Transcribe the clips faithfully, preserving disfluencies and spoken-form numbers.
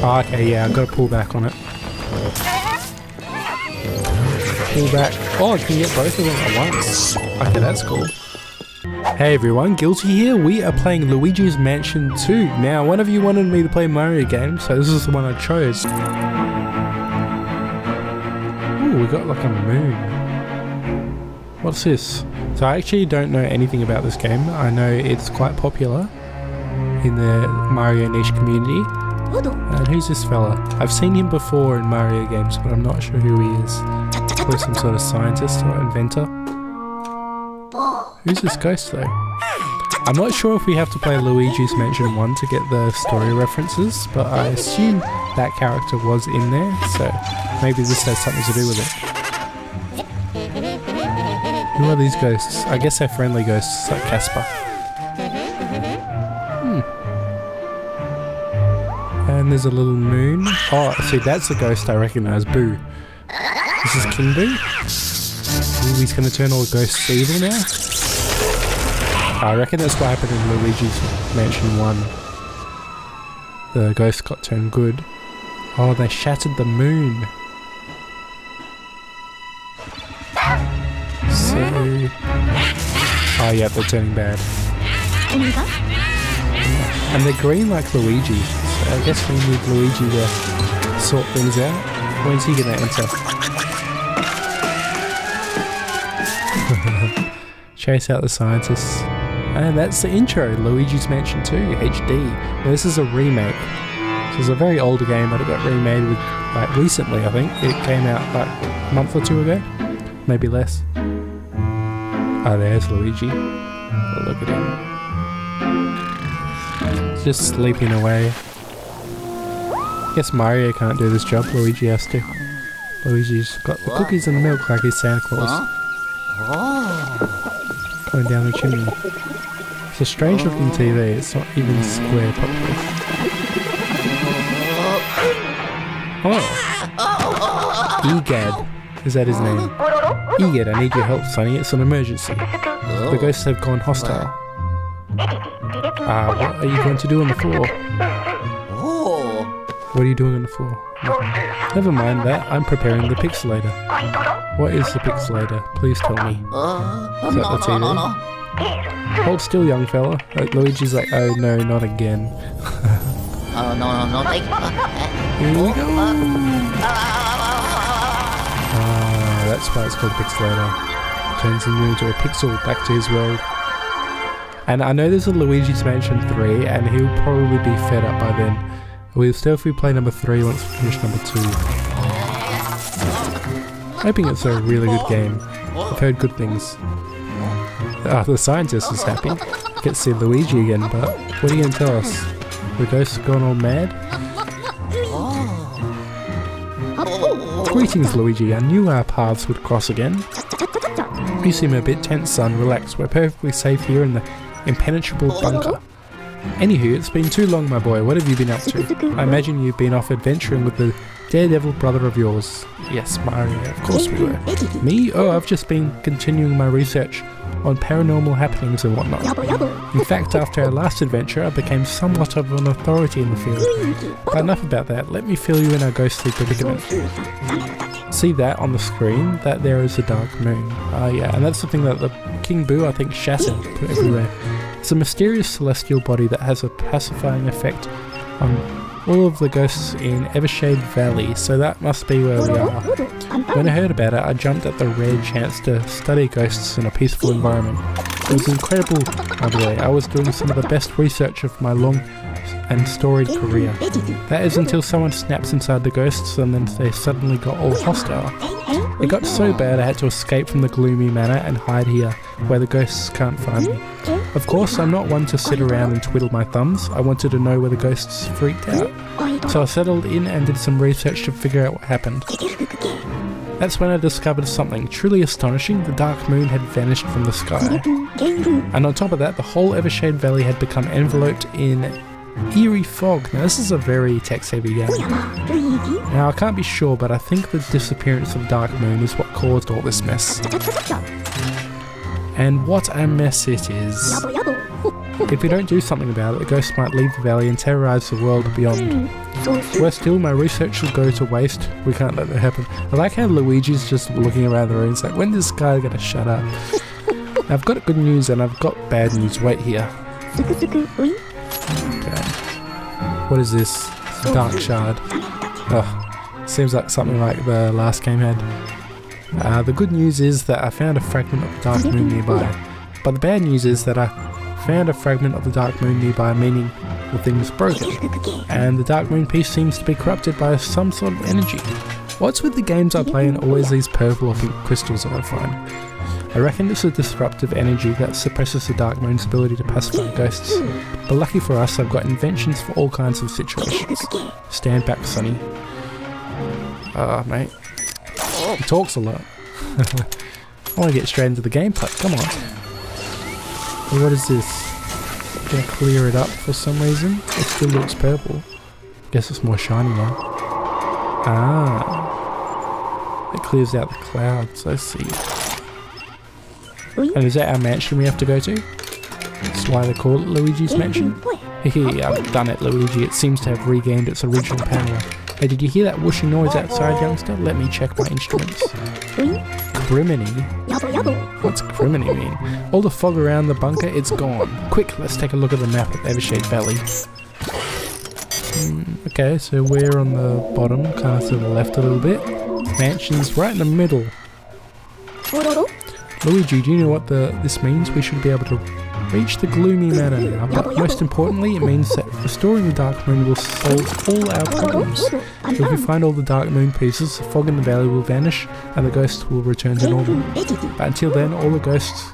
Oh, okay, yeah, I've got to pull back on it. Pull back. Oh, I can get both of them at once. Okay, that's cool. Hey everyone, Guilty here. We are playing Luigi's Mansion two. Now, one of you wanted me to play Mario games, so this is the one I chose. Ooh, we got like a moon. What's this? So I actually don't know anything about this game. I know it's quite popular in the Mario niche community. And who's this fella? I've seen him before in Mario games, but I'm not sure who he is. Probably some sort of scientist or inventor. Who's this ghost though? I'm not sure if we have to play Luigi's Mansion one to get the story references, but I assume that character was in there, so maybe this has something to do with it. Who are these ghosts? I guess they're friendly ghosts like Casper. And there's a little moon. Oh, see, that's the ghost I recognise. Boo. This is King Boo. Ooh, he's going to turn all the ghosts evil now. I reckon that's what happened in Luigi's Mansion one. The ghost got turned good. Oh, they shattered the moon. So... oh, yeah, they're turning bad. And they're green like Luigi. I guess we need Luigi to sort things out. When's he gonna enter? Chase out the scientists. And that's the intro, Luigi's Mansion two H D. Now this is a remake. This is a very older game, but it got remade with, like, recently, I think. It came out like a month or two ago. Maybe less. Oh, there's Luigi. Oh, look at him. Just sleeping away. I guess Mario can't do this job, Luigi has to. Luigi's got the cookies and the milk like he's Santa Claus. Going down the chimney. It's a strange looking T V, it's not even square properly. Oh! E. Gadd. Is that his name? E. Gadd, I need your help, Sonny, it's an emergency. The ghosts have gone hostile. Ah, uh, what are you going to do on the floor? What are you doing on the floor? Nothing. Never mind that, I'm preparing the pixelator. What is the pixelator? Please tell me. Is that the T V? Hold still, young fella. Like, Luigi's like, oh no, not again. Oh no, no, no. Here we go. Ah, that's why it's called pixelator. Turns him into a pixel back to his world. And I know there's a Luigi's Mansion three, and he'll probably be fed up by then. We'll still if we play number three once we finish number two. Hoping it's a really good game. I've heard good things. Ah, oh, the scientist is happy. Get to see Luigi again, but what are you going to tell us? The ghost's gone all mad? Greetings, Luigi. I knew our paths would cross again. You seem a bit tense, son. Relax. We're perfectly safe here in the impenetrable bunker. Anywho, it's been too long, my boy. What have you been up to? I imagine you've been off adventuring with the daredevil brother of yours. Yes, Mario, of course we were. Me? Oh, I've just been continuing my research on paranormal happenings and whatnot. In fact, after our last adventure, I became somewhat of an authority in the field. But enough about that. Let me fill you in our ghostly predicament. See that on the screen? That there is a dark moon. Ah, uh, yeah, and that's the thing that the King Boo, I think, shattered everywhere. It's a mysterious celestial body that has a pacifying effect on all of the ghosts in Evershade Valley, so that must be where we are. When I heard about it, I jumped at the rare chance to study ghosts in a peaceful environment. It was incredible, by the way. I was doing some of the best research of my long and storied career. That is until someone snaps inside the ghosts and then they suddenly got all hostile. It got so bad I had to escape from the Gloomy Manor and hide here, where the ghosts can't find me. Of course, I'm not one to sit around and twiddle my thumbs. I wanted to know where the ghosts freaked out. So I settled in and did some research to figure out what happened. That's when I discovered something truly astonishing. The dark moon had vanished from the sky. And on top of that, the whole Evershade Valley had become enveloped in eerie fog. Now this is a very text-heavy game. Now I can't be sure, but I think the disappearance of Dark Moon is what caused all this mess. And what a mess it is. If we don't do something about it, the ghosts might leave the valley and terrorise the world beyond. Worse still, my research will go to waste. We can't let that happen. I like how Luigi's just looking around the room and like, when is this guy gonna shut up? I've got good news and I've got bad news. Wait here. Okay. What is this? Dark shard. Oh, seems like something like the last game had. Uh, the good news is that I found a fragment of the Dark Moon nearby. But the bad news is that I found a fragment of the Dark Moon nearby, meaning the thing is broken. And the Dark Moon piece seems to be corrupted by some sort of energy. What's with the games I play and always these purple or pink crystals that I find? I reckon it's a disruptive energy that suppresses the Dark Moon's ability to pacify ghosts. But lucky for us, I've got inventions for all kinds of situations. Stand back, Sonny. Ah, uh, mate. He talks a lot. I want to get straight into the gameplay, come on. What is this? I'm going to clear it up for some reason. It still looks purple. Guess it's more shiny now. Ah. It clears out the clouds, I see. And is that our mansion we have to go to? That's why they call it Luigi's Mansion. Hehe, I've done it, Luigi. It seems to have regained its original power. Hey, did you hear that whooshing noise outside, youngster? Let me check my instruments. Criminy? What's criminy mean? All the fog around the bunker, it's gone. Quick, let's take a look at the map of Evershade Valley. Mm, okay, so we're on the bottom, kind of to the left a little bit. Mansion's right in the middle. Luigi, do you know what the, this means? We should be able to reach the Gloomy Manor now, but most importantly it means that restoring the Dark Moon will solve all our problems. If we find all the Dark Moon pieces, the fog in the valley will vanish and the ghosts will return to normal. But until then, all the ghosts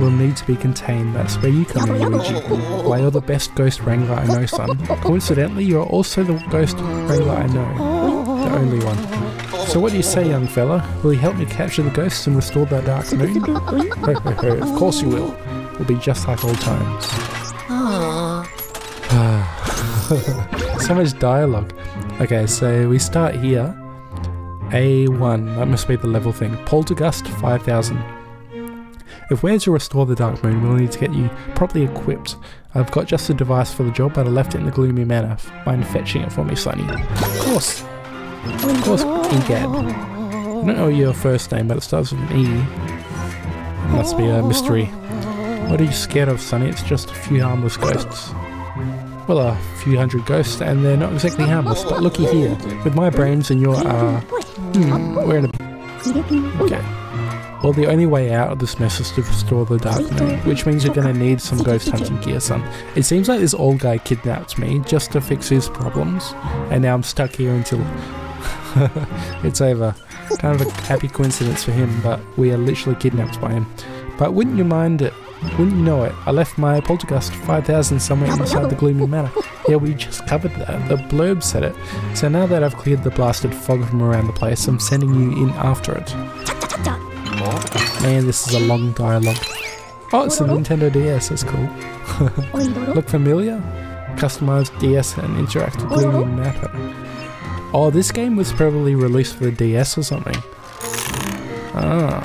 will need to be contained. That's where you come in, Luigi. Why, you're the best ghost wrangler I know, son. Coincidentally, you're also the ghost wrangler I know. The only one. So what do you say, young fella? Will you help me capture the ghosts and restore that Dark Moon? Ho ho ho, of course you will. It'll be just like old times. So much dialogue. Okay, so we start here. A one, that must be the level thing. Poltergust five thousand. If we're to restore the Dark Moon, we'll need to get you properly equipped. I've got just the device for the job, but I left it in the Gloomy Manor. Mind fetching it for me, Sonny? Of course. Of course, E. Gadd. I don't know your first name, but it starts with an E. It must be a mystery. What are you scared of, Sonny? It's just a few harmless ghosts. Well, a few hundred ghosts, and they're not exactly harmless, but looky here. With my brains and your, uh... Hmm, we're in a... Okay. Well, the only way out of this mess is to restore the Dark Moon, which means you're gonna need some ghost hunting gear, son. It seems like this old guy kidnapped me just to fix his problems, and now I'm stuck here until... It's over. Kind of a happy coincidence for him, but we are literally kidnapped by him. But wouldn't you mind it? Wouldn't you know it? I left my Poltergust five thousand somewhere inside the Gloomy Manor. Yeah, we just covered that. The blurb said it. So now that I've cleared the blasted fog from around the place, I'm sending you in after it. Man, this is a long dialogue. Oh, it's a Nintendo D S. That's cool. Look familiar? Customized D S and interactive Gloomy Manor. Oh, this game was probably released for the D S or something. Ah.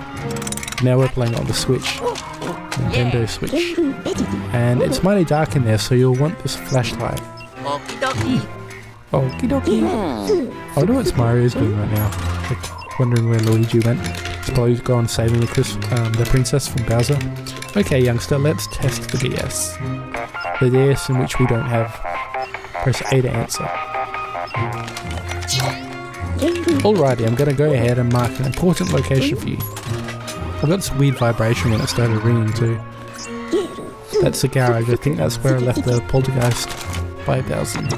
Now we're playing on the Switch. Nintendo Switch. And it's mighty dark in there, so you'll want this flashlight. Okie dokie. Okie dokie. I wonder what Mario's doing right now. Like, wondering where Luigi went. He's probably gone saving the, um, the princess from Bowser. Okay, youngster, let's test the D S. The D S in which we don't have. Press A to answer. Alrighty, I'm going to go ahead and mark an important location for you. I got this weird vibration when it started ringing too. That cigar, I think that's where I left the Poltergust five thousand.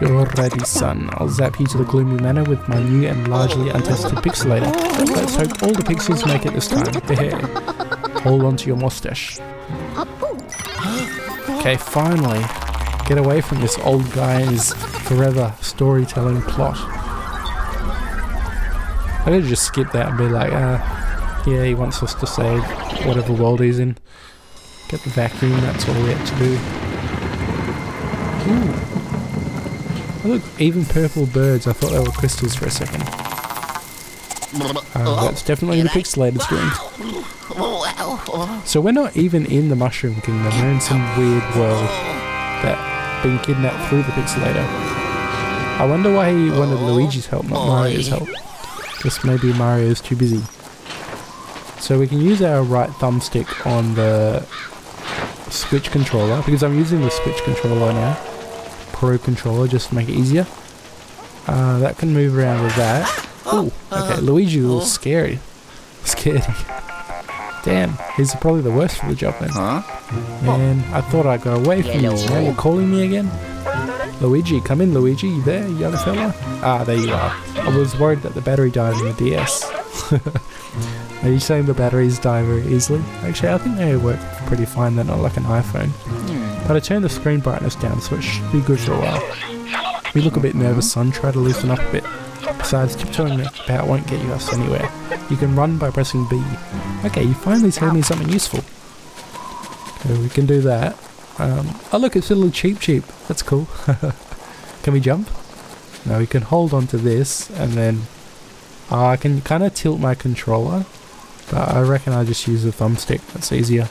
You're ready, son. I'll zap you to the Gloomy Manor with my new and largely untested pixelator. Let's hope all the pixels make it this time. Hold on to your mustache. Okay, finally. Get away from this old guy's forever storytelling plot. I could just skip that and be like, uh, yeah, he wants us to save whatever world he's in. Get the vacuum, that's all we have to do. Ooh. Look, even purple birds, I thought they were crystals for a second. Uh, that's definitely the pixelated screen. So we're not even in the Mushroom Kingdom, we're in some weird world that's been kidnapped through the pixelator. I wonder why he wanted Luigi's help, not Mario's help. Guess maybe Mario's too busy. So we can use our right thumbstick on the Switch controller, because I'm using the Switch controller now. Pro controller, just to make it easier. Uh, that can move around with that. Ooh, okay, Luigi was scary. Scared. Damn, he's probably the worst for the job then. Huh? Man, I thought I got away from you. Now you're calling me again? Luigi, come in Luigi, you there, you young fella? Ah, there you are. I was worried that the battery died in the D S. Are you saying the batteries die very easily? Actually, I think they work pretty fine, they're not like an iPhone. But I turned the screen brightness down, so it should be good for a while. You look a bit nervous, son, try to loosen up a bit. Besides, tiptoeing about won't get you us anywhere. You can run by pressing B. Okay, you finally told me something useful. Okay, we can do that. Um, oh look, it's a little Cheep Cheep. That's cool. Can we jump? No, we can hold on to this and then... Uh, I can kind of tilt my controller, but I reckon I just use the thumbstick. That's easier.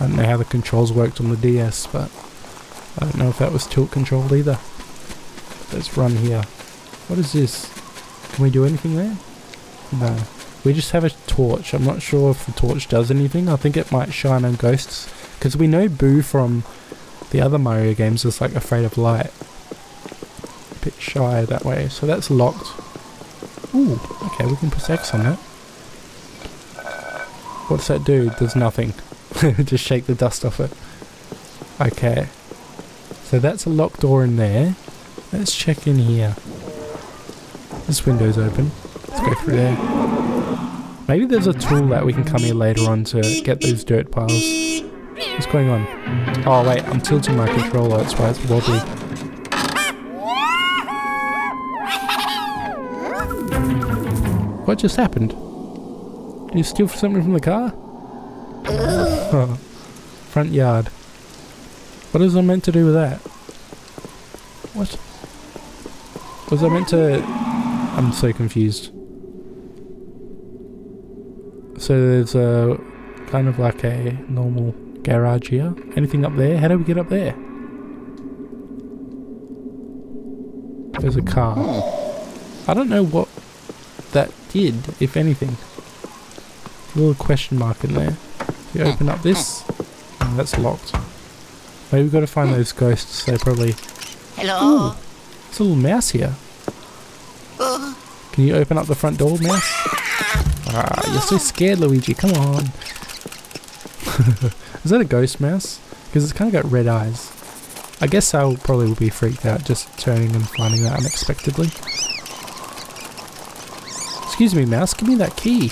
I don't know how the controls worked on the D S, but I don't know if that was tilt controlled either. Let's run here. What is this? Can we do anything there? No. We just have a torch. I'm not sure if the torch does anything. I think it might shine on ghosts. Because we know Boo from the other Mario games is like afraid of light. A bit shy that way. So that's locked. Ooh, okay, we can press X on that. What's that do? There's nothing. Just shake the dust off it. Okay. So that's a locked door in there. Let's check in here. This window's open. Let's go through there. Maybe there's a tool that we can come here later on to get those dirt piles. What's going on? Oh wait, I'm tilting my controller, that's why it's wobbly. What just happened? Did you steal something from the car? Oh, front yard. What is I meant to do with that? What? Was I meant to... I'm so confused. So there's a... kind of like a normal garage here. Anything up there? How do we get up there? There's a car. I don't know what that did, if anything. A little question mark in there. If you open up this... Oh, that's locked. Maybe we've got to find those ghosts. They probably... Hello. Ooh, there's a little mouse here. Can you open up the front door, mouse? Ah, you're so scared, Luigi. Come on. Is that a ghost mouse? Because it's kind of got red eyes. I guess I'll probably be freaked out just turning and finding that unexpectedly. Excuse me, mouse. Give me that key.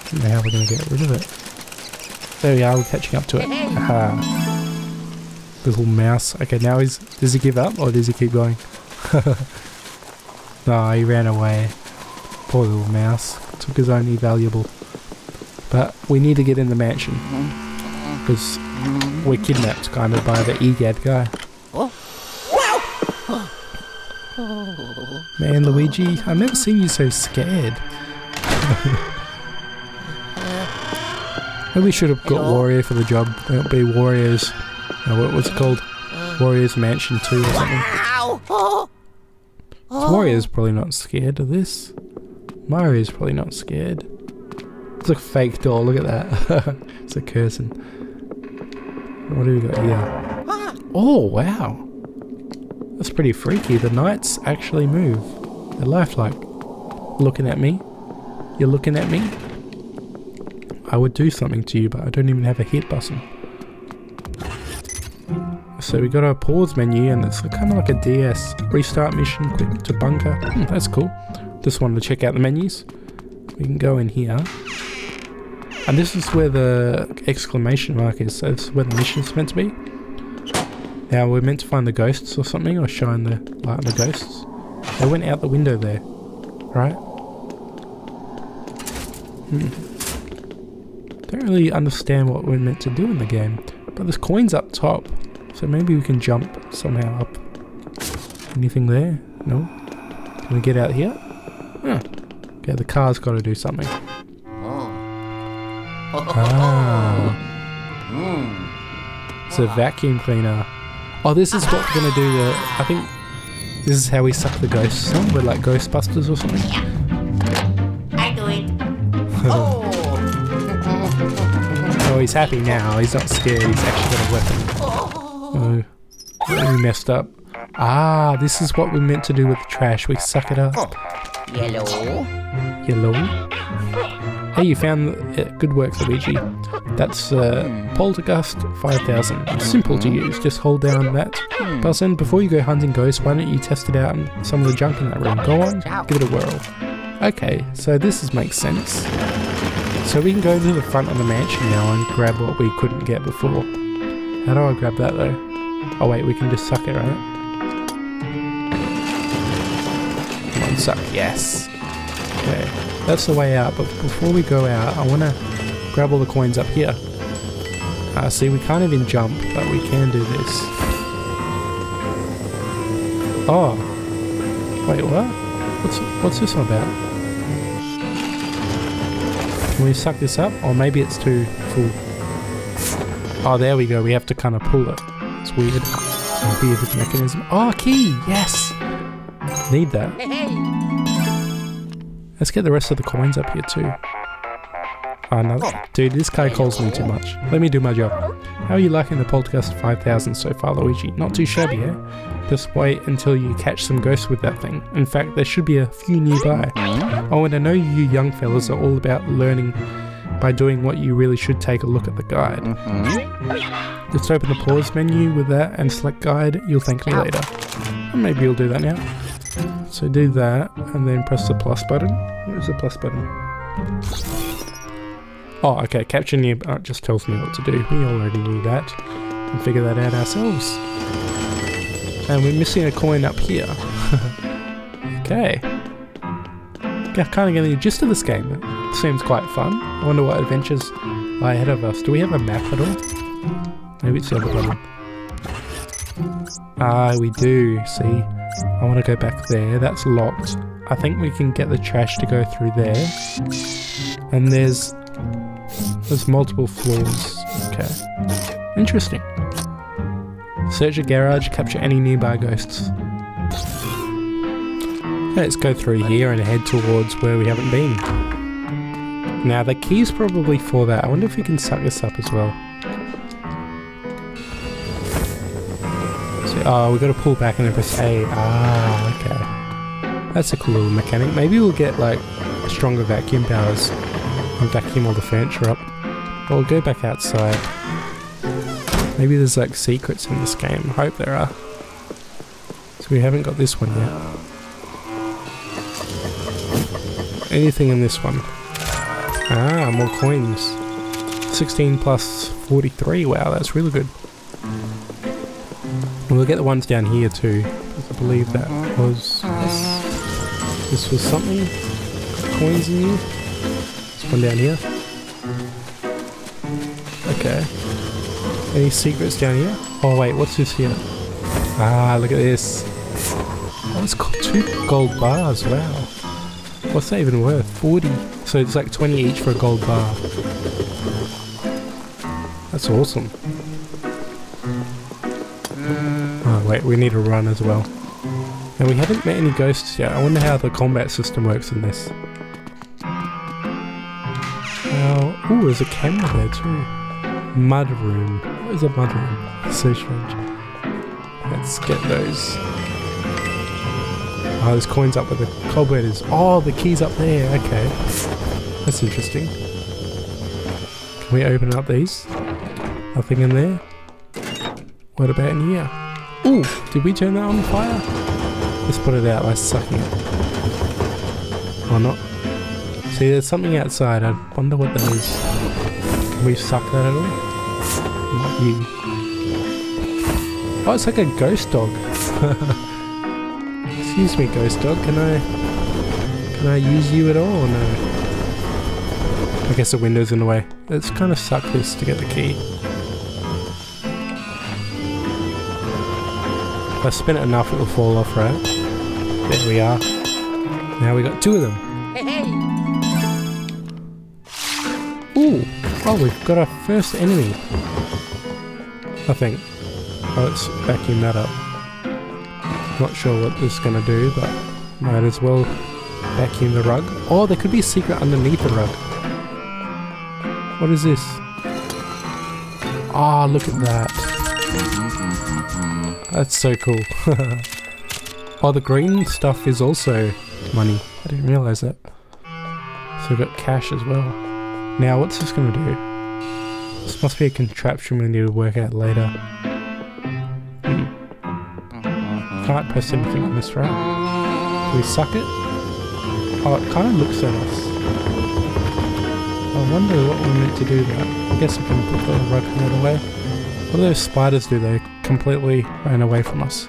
I don't know how we're going to get rid of it. There we are. We're catching up to it. Aha. Little mouse. Okay, now he's... Does he give up or does he keep going? No, he ran away. Poor little mouse. Took his only valuable. But we need to get in the mansion. Because we're kidnapped, kind of, by the E. Gadd guy. Man, Luigi, I've never seen you so scared. Maybe we should have got Wario for the job. Don't be Warriors. No, what was it called? Warriors Mansion two or something. So Wario's probably not scared of this. Mario's probably not scared. It's a fake door, look at that. It's a curtain. What do we got here? Oh, wow. That's pretty freaky. The knights actually move. They're lifelike. Looking at me. You're looking at me. I would do something to you, but I don't even have a hit button. So we got our pause menu and it's kind of like a D S. Restart mission, click to bunker. Hmm, that's cool. Just wanted to check out the menus. We can go in here. And this is where the exclamation mark is. So this is where the mission is meant to be. Now we're meant to find the ghosts or something, or shine the light on the ghosts. They went out the window there. Right? Hmm. Don't really understand what we're meant to do in the game. But there's coins up top. So maybe we can jump somehow up. Anything there? No? Can we get out here? Huh. Yeah, the car's got to do something. Oh. Ah. Mm. It's a vacuum cleaner. Oh, this is what's going to do the... I think this is how we suck the ghosts. Huh? We're like Ghostbusters or something. Yeah. I do it. Oh. Oh, he's happy now. He's not scared. He's actually got a weapon. Oh. Oh, we messed up. Ah, this is what we're meant to do with the trash. We suck it up. Yellow. Yellow. Hey, you found it. Good work, Luigi. That's uh, Poltergust five thousand. Simple to use. Just hold down that button. Before you go hunting ghosts, why don't you test it out and some of the junk in that room. Go on, give it a whirl. Okay, so this is, makes sense. So we can go to the front of the mansion now and grab what we couldn't get before. How do I grab that though? Oh wait, we can just suck it, right? So yes, okay, that's the way out. But before we go out, I want to grab all the coins up here. Uh, see, we can't even jump, but we can do this. Oh, wait, what? What's what's this one about? Can we suck this up, or maybe it's too full? Oh, there we go. We have to kind of pull it. It's weird. It's a weird mechanism. Oh, key. Yes. Need that. Let's get the rest of the coins up here too. Oh, no. Dude, this guy calls me too much. Let me do my job. How are you liking the Poltergust five thousand so far, Luigi? Not too shabby, eh? Just wait until you catch some ghosts with that thing. In fact, there should be a few nearby. Oh, and I know you young fellas are all about learning by doing what you really should take a look at the guide. Mm-hmm. Just open the pause menu with that and select guide. You'll thank me later. And maybe you'll do that now. So do that, and then press the plus button. Where's the plus button? Oh, okay, capture near... Oh, it just tells me what to do. We already knew that. And figure that out ourselves. And we're missing a coin up here. Okay. Yeah, kind of getting the gist of this game. It seems quite fun. I wonder what adventures lie ahead of us. Do we have a map at all? Maybe it's the other one. Ah, we do, see? I want to go back there. That's locked. I think we can get the trash to go through there. And there's... There's multiple floors. Okay. Interesting. Search a garage. Capture any nearby ghosts. Let's go through here and head towards where we haven't been. Now, the key's probably for that. I wonder if we can suck this up as well. Oh, we've got to pull back and then press A. Ah, okay. That's a cool little mechanic. Maybe we'll get, like, stronger vacuum powers and vacuum all the furniture up. Or we'll go back outside. Maybe there's, like, secrets in this game. I hope there are. So we haven't got this one yet. Anything in this one? Ah, more coins. sixteen plus forty-three. Wow, that's really good. We'll get the ones down here too, because I believe that was... This, this was something? Coins in here? This one down here? Okay. Any secrets down here? Oh wait, what's this here? Ah, look at this. Oh, it's got two gold bars, wow. What's that even worth? forty. So it's like twenty each for a gold bar. That's awesome. Wait, we need to run as well. And we haven't met any ghosts yet. I wonder how the combat system works in this. Now, ooh, there's a camera there too. Mud room. What is a mud room? So strange. Let's get those. Oh, there's coins up with the cobwebs. Oh, the key's up there. Okay. That's interesting. Can we open up these? Nothing in there? What about in here? Ooh, did we turn that on fire? Let's put it out by sucking it. Or not. See, there's something outside. I wonder what that is. Can we suck that at all? Not you. Oh, it's like a ghost dog. Excuse me, ghost dog. Can I... Can I use you at all or no? I guess the window's in the way. Let's kind of suck this to get the key. If I spin it enough, it will fall off, right? There we are. Now we got two of them. hey! Ooh! Oh, we've got our first enemy. I think. Oh, let's vacuum that up. Not sure what this is going to do, but might as well vacuum the rug. Oh, there could be a secret underneath the rug. What is this? Ah, oh, look at that. That's so cool. Oh, the green stuff is also money. I didn't realise that. So we've got cash as well. Now, what's this going to do? This must be a contraption we need to work out later. Hmm. Can't press anything on this, right? Do we suck it? Oh, it kind of looks at us. I wonder what we're meant to do there. I guess we can put the rug out away. What do those spiders do? They completely ran away from us.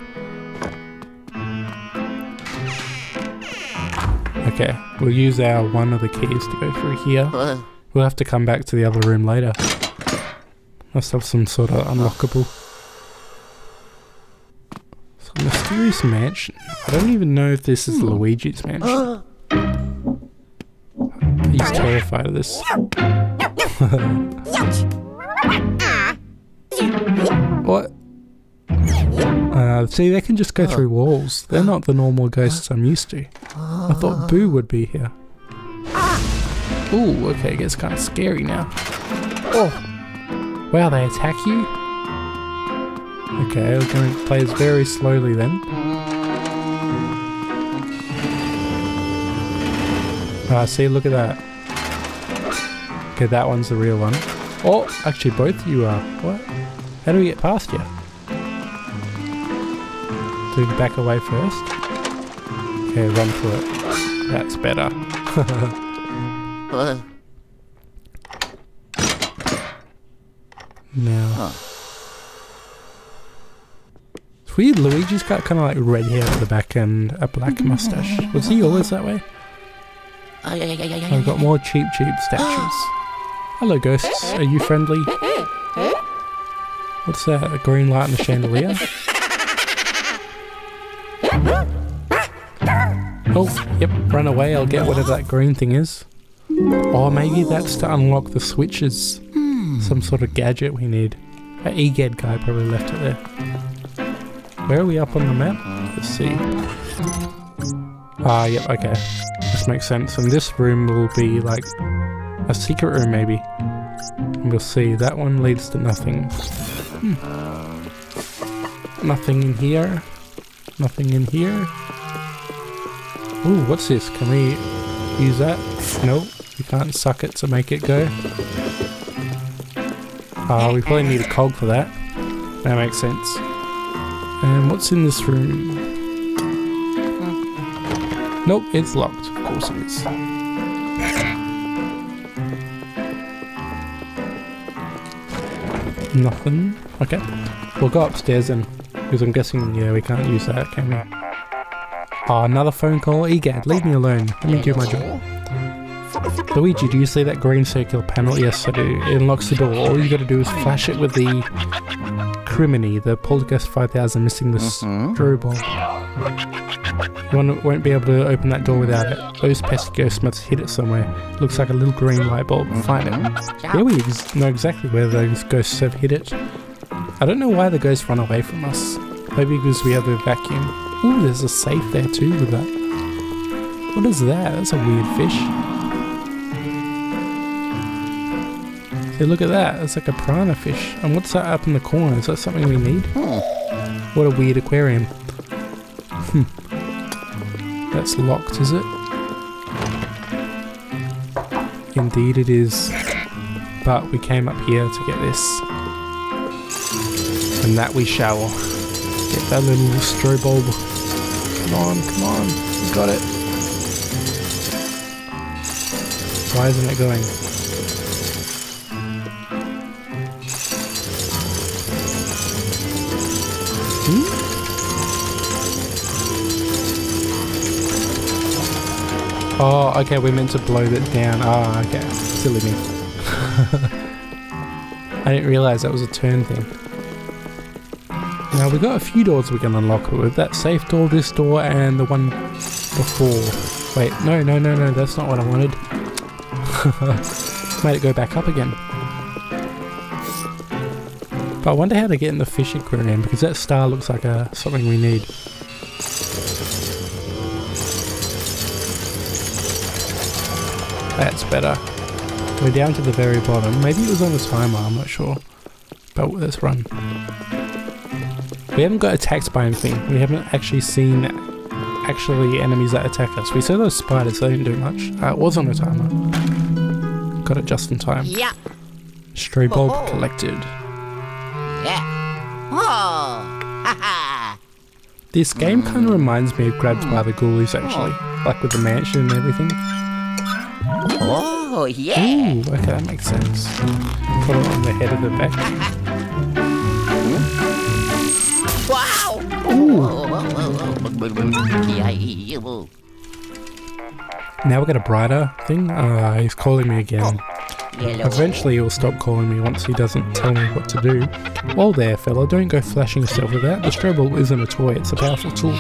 Okay, we'll use our one of the keys to go through here. We'll have to come back to the other room later. Must have some sort of unlockable. It's a mysterious mansion. I don't even know if this is Luigi's mansion. He's terrified of this. What? Uh, see, they can just go through walls. They're not the normal ghosts I'm used to. I thought Boo would be here. Ooh, okay, it gets kind of scary now. Oh! Wow, they attack you? Okay, we're going to play this very slowly then. Ah, see, look at that. Okay, that one's the real one. Oh, actually both of you are. What? How do we get past you? Do we back away first? Okay, run for it. That's better. Now. Huh. It's weird, Luigi's got kind of like red hair at the back and a black mustache. Was he always that way? I've got more Cheep Cheep statues. Hello ghosts, are you friendly? What's that, a green light in the chandelier? Oh, yep, run away, I'll get whatever that green thing is. Or maybe that's to unlock the switches. Some sort of gadget we need. That E. Gadd guy probably left it there. Where are we up on the map? Let's see. Ah, yep, okay. This makes sense, and this room will be like a secret room maybe. And we'll see, that one leads to nothing. Hmm. Nothing in here. Nothing in here. Ooh, what's this? Can we use that? Nope, we can't suck it to make it go. Ah, uh, we probably need a cog for that. That makes sense. And what's in this room? Nope, it's locked. Of course it is. Nothing. Okay. We'll go upstairs and... because I'm guessing, yeah, we can't use that, can we? Ah, oh, another phone call. E. Gadd, leave me alone. Let me do my job. Luigi, do you see that green circular panel? Yes, I do. It unlocks the door. All you gotta do is flash it with the... Criminy, the Poltergust five thousand missing the mm-hmm. strobe bulb. One won't be able to open that door without it. Those pesky ghosts must hit it somewhere. Looks like a little green light bulb. Find it. Yeah, we ex know exactly where those ghosts have hid it. I don't know why the ghosts run away from us. Maybe because we have a vacuum. Ooh, there's a safe there too with that. What is that? That's a weird fish. Hey, look at that. It's like a piranha fish. And what's that up in the corner? Is that something we need? What a weird aquarium. Hmm. That's locked, is it? Indeed it is. But we came up here to get this. And that we shall. Get that little strobe bulb. Come on, come on. We got it. Why isn't it going? Hmm? Oh, okay, we're meant to blow that down. Ah, oh, okay. Silly me. I didn't realise that was a turn thing. Now, we've got a few doors we can unlock with. That safe door, this door, and the one before. Wait, no, no, no, no, that's not what I wanted. Made it go back up again. But I wonder how to get in the fish aquarium, because that star looks like a, something we need. That's better. We're down to the very bottom. Maybe it was on the timer, I'm not sure. But let's run. We haven't got attacked by anything. We haven't actually seen actually enemies that attack us. We saw those spiders, they didn't do much. Uh, it was on the timer. Got it just in time. Yeah. Stray bulb oh. collected. Yeah. Oh. Ha-ha. This game kind of reminds me of Grabbed by the Ghoulies, actually. Like with the mansion and everything. Oh, yeah. Ooh, okay, that makes sense. Put it on the head of the back. Wow. Ooh. Now we got a brighter thing. Ah, uh, he's calling me again. Eventually he'll stop calling me once he doesn't tell me what to do. Well there, fella, don't go flashing yourself with that. The strobe isn't a toy, it's a powerful tool.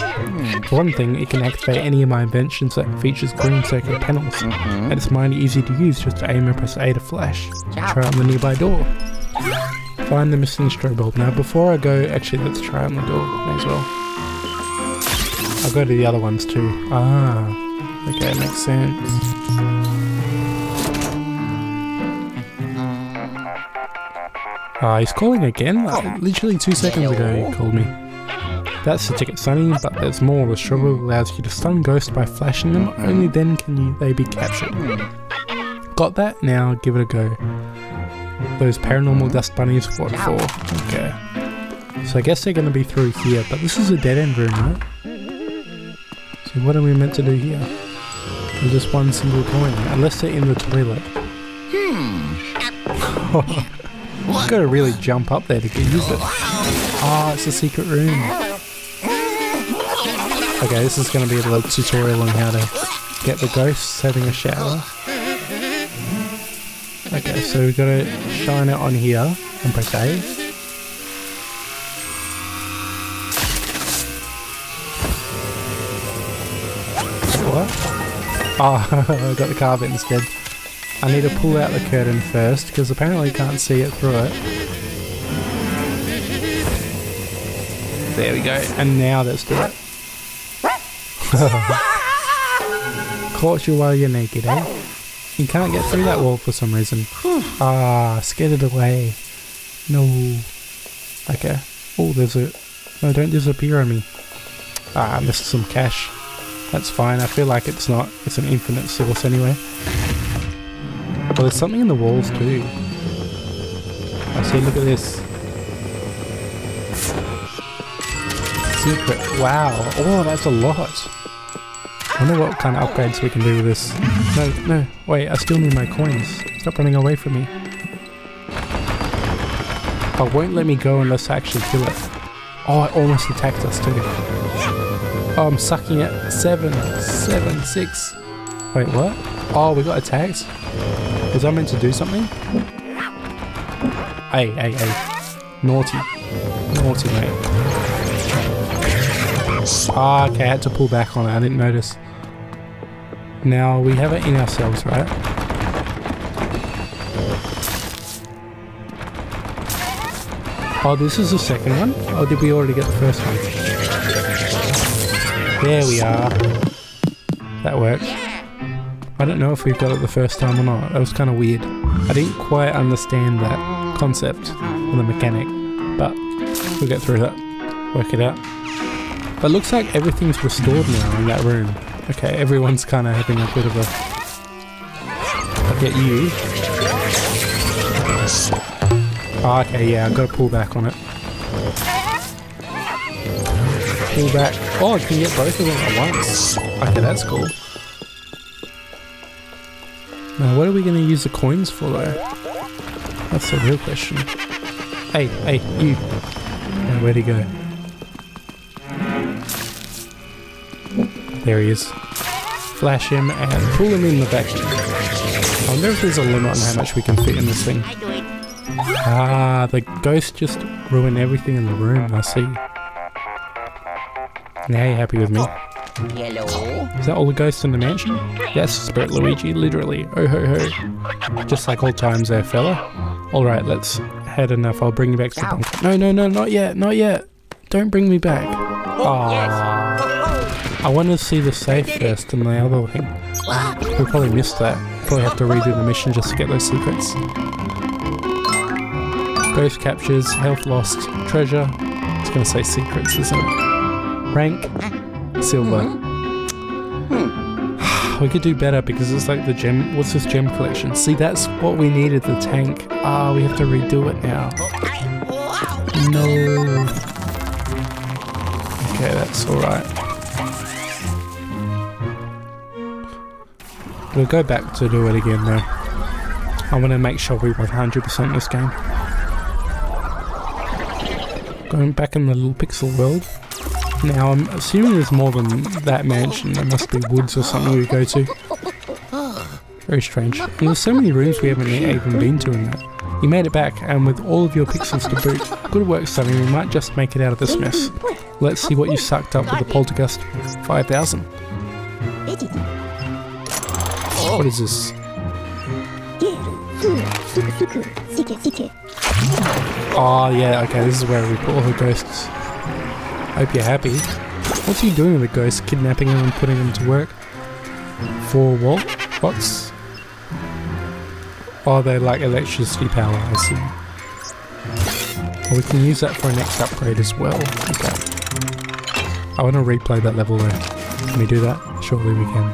For one thing, it can activate any of my inventions that features green circular panels. And it's mighty easy to use, just aim and press A to flash. Try on the nearby door. Find the missing strobe. Now before I go, actually let's try on the door, may as well. I'll go to the other ones too. Ah, okay, makes sense. Ah, uh, he's calling again? Like, literally two seconds ago he called me. That's the ticket, Sonny, but there's more. The shrubbery allows you to stun ghosts by flashing them. Only then can you, they be captured. Got that? Now give it a go. Those paranormal dust bunnies, what for? Okay. So I guess they're going to be through here, but this is a dead-end room, right? So what are we meant to do here? With just one single coin, unless they're in the toilet. Hmm. You've got to really jump up there to get used to it. Ah, oh, it's a secret room. Okay, this is going to be a little tutorial on how to get the ghosts having a shower. Okay, so we've got to shine it on here and press A. What? Ah, oh, I got the carpet instead. I need to pull out the curtain first, because apparently you can't see it through it. There we go, and now let's do it. Caught you while you're naked, eh? You can't get through that wall for some reason. Ah, scared it away. No. Okay. Oh, there's a... No, don't disappear on me. Ah, I missed some cash. That's fine, I feel like it's not... It's an infinite source anyway. Well, there's something in the walls too. I see, look at this. Secret. Wow. Oh, that's a lot. I wonder what kind of upgrades we can do with this. No, no. Wait, I still need my coins. Stop running away from me. It won't let me go unless I actually kill it. Oh, it almost attacked us too. Oh, I'm sucking it. Seven. Seven. Six. Wait, what? Oh, we got attacked? Was I meant to do something? Hey, hey, hey. Naughty. Naughty, mate. Ah, okay, I had to pull back on it. I didn't notice. Now, we have it in ourselves, right? Oh, this is the second one? Or did we already get the first one? There we are. That worked. I don't know if we've got it the first time or not. That was kind of weird. I didn't quite understand that concept or the mechanic, but we'll get through that, work it out. But it looks like everything's restored now in that room. Okay, everyone's kind of having a bit of a... I'll get you. Oh, okay, yeah, I've got to pull back on it. Pull back. Oh, I can get both of them at once. Okay, that's cool. Now, what are we going to use the coins for, though? That's the real question. Hey, hey, you. Now, where'd he go? There he is. Flash him and pull him in the back. I wonder if there's a limit on how much we can fit in this thing. Ah, the ghost just ruined everything in the room, I see. Now you're happy with me. Hello? Is that all the ghosts in the mansion? Yes, Spirit Luigi, literally. Oh ho ho. Just like old times there, fella. Alright, let's head enough. I'll bring you back to the bunker. No, no, no, not yet, not yet. Don't bring me back. Oh, yes. oh, oh. I want to see the safe first and the other thing. We probably missed that. Probably have to redo the mission just to get those secrets. Ghost captures, health lost, treasure. It's going to say secrets, isn't it? Rank, silver. Mm-hmm. We could do better because it's like the gem. What's this gem collection? See, that's what we needed, the tank. Ah, we have to redo it now. No. Okay, that's alright. We'll go back to do it again though. I want to make sure we one hundred percent this game. Going back in the little pixel world. Now I'm assuming there's more than that mansion. There must be woods or something we go to. Very strange. And there's so many rooms we haven't even been to in that. You made it back and with all of your pixels to boot. Good work, Sonny. We might just make it out of this mess. Let's see what you sucked up with the Poltergust five thousand. What is this? Oh yeah, okay, this is where we put all the ghosts. Hope you're happy. What's he doing with the ghosts? Kidnapping them and putting them to work? For what? What's? Oh, they like electricity power, I see. Well, we can use that for our next upgrade as well. Okay. I want to replay that level though. Can we do that? Surely we can.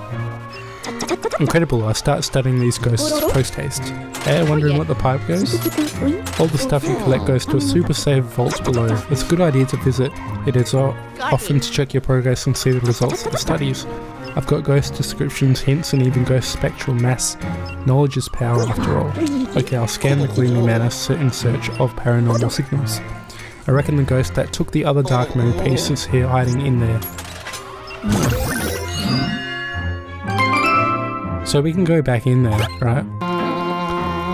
Incredible, I start studying these ghosts post-haste. Eh, wondering what the pipe goes? All the stuff you collect goes to a super safe vault below. It's a good idea to visit. It is often to check your progress and see the results of the studies. I've got ghost descriptions, hints, and even ghost spectral mass. Knowledge is power after all. Okay, I'll scan the Gloomy Manor in search of paranormal signals. I reckon the ghost that took the other Dark Moon piece is here hiding in there. So we can go back in there, right?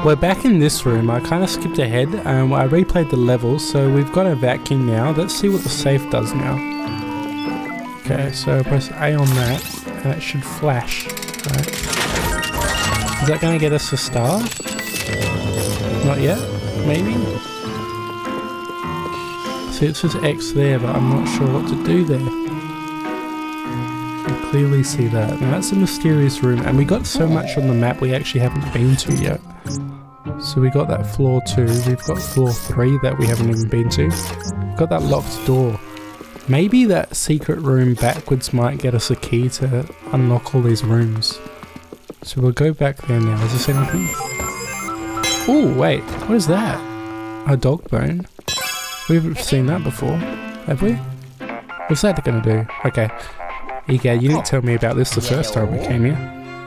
We're back in this room. I kind of skipped ahead and I replayed the level, so we've got a vacuum now. Let's see what the safe does now. Okay, so press A on that and that should flash, right? Is that going to get us a star? Not yet, maybe? It says X there, but I'm not sure what to do there. You clearly see that. Now that's a mysterious room, and we got so much on the map we actually haven't been to yet. So we got that floor two, we've got floor three that we haven't even been to. We've got that locked door. Maybe that secret room backwards might get us a key to unlock all these rooms. So we'll go back there now. Is this anything? Oh wait, what is that? A dog bone? We've seen that before, have we? What's that gonna do? Okay. E. Gadd, you didn't tell me about this the first time we came here.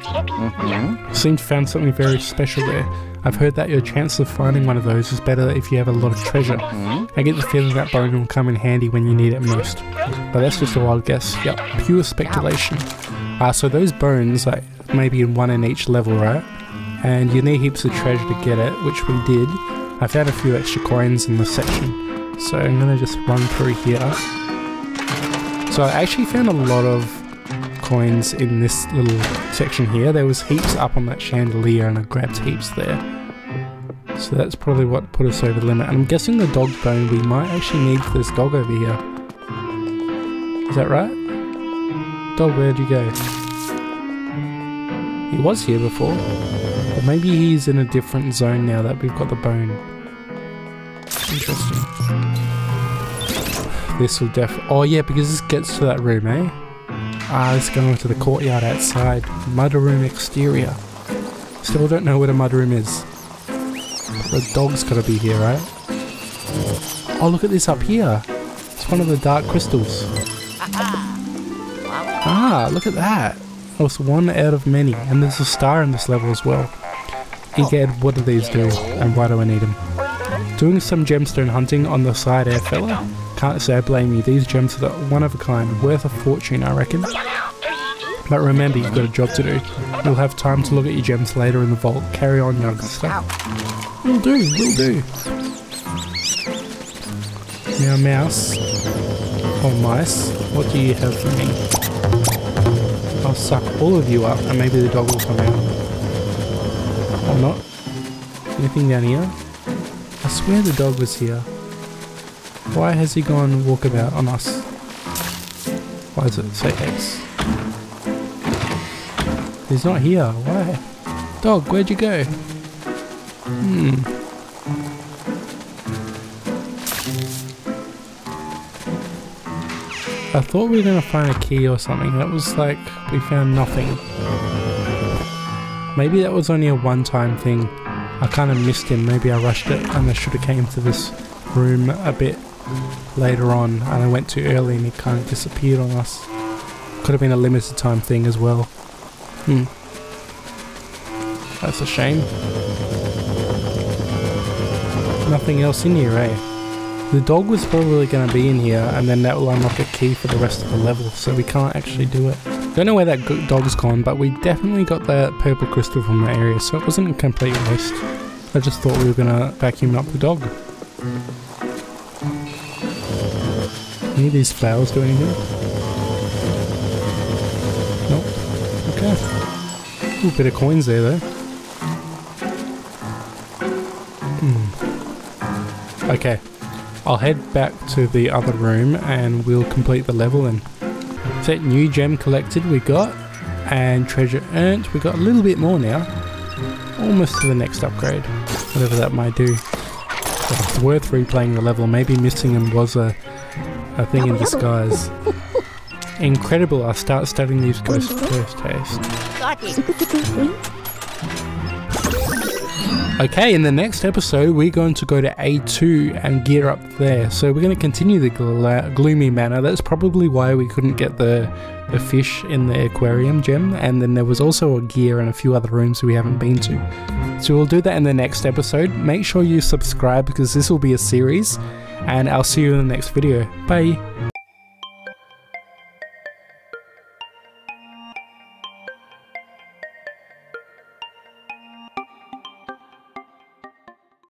Mm-hmm. You seem to have found something very special there. I've heard that your chance of finding one of those is better if you have a lot of treasure. I get the feeling that bone will come in handy when you need it most. But that's just a wild guess. Yep, pure speculation. Ah, uh, so those bones, like, maybe in one in each level, right? And you need heaps of treasure to get it, which we did. I found a few extra coins in this section. So I'm going to just run through here. So I actually found a lot of coins in this little section here. There was heaps up on that chandelier and I grabbed heaps there. So that's probably what put us over the limit. I'm guessing the dog bone we might actually need for this dog over here. Is that right? Dog, where'd you go? He was here before. But maybe he's in a different zone now that we've got the bone. Interesting. This will def- oh yeah, because this gets to that room, eh? Ah, let's go into the courtyard outside. Mudroom exterior. Still don't know what a mudroom is. But the dog's gotta be here, right? Oh, look at this up here. It's one of the dark crystals. Ah, look at that. Oh, it's one out of many. And there's a star in this level as well. E. Gadd, what do these do? And why do I need them? Doing some gemstone hunting on the side there, fella. Can't say I blame you, these gems are one of a kind, worth a fortune I reckon. But remember, you've got a job to do. You'll have time to look at your gems later in the vault. Carry on, youngster. Will do, will do. Now mouse, or mice, what do you have for me? I'll suck all of you up and maybe the dog will come out. Or not. Anything down here? I swear the dog was here. Why has he gone walkabout on us? Why does it say X? He's not here. Why? Dog, where'd you go? Hmm. I thought we were gonna find a key or something. That was like, we found nothing. Maybe that was only a one-time thing. I kind of missed him. Maybe I rushed it and I should have came to this room a bit later on and I went too early and he kind of disappeared on us. Could have been a limited time thing as well. Hmm. That's a shame. Nothing else in here, eh? The dog was probably going to be in here and then that will unlock a key for the rest of the level, so we can't actually do it. Don't know where that dog's gone, but we definitely got that purple crystal from the area, so it wasn't a complete waste. I just thought we were going to vacuum up the dog. Any of these flowers do anything? Nope. Okay. Ooh, bit of coins there though. Hmm. Okay. I'll head back to the other room and we'll complete the level then. That new gem collected we got, and treasure earned. We got a little bit more now. Almost to the next upgrade, whatever that might do. But it's worth replaying the level. Maybe missing him was a, a thing in disguise. Incredible. I'll start studying these ghosts first, taste. Got it. Okay, in the next episode, we're going to go to A two and gear up there. So we're going to continue the gla Gloomy Manor. That's probably why we couldn't get the, the fish in the aquarium gem. And then there was also a gear and a few other rooms we haven't been to. So we'll do that in the next episode. Make sure you subscribe because this will be a series. And I'll see you in the next video. Bye.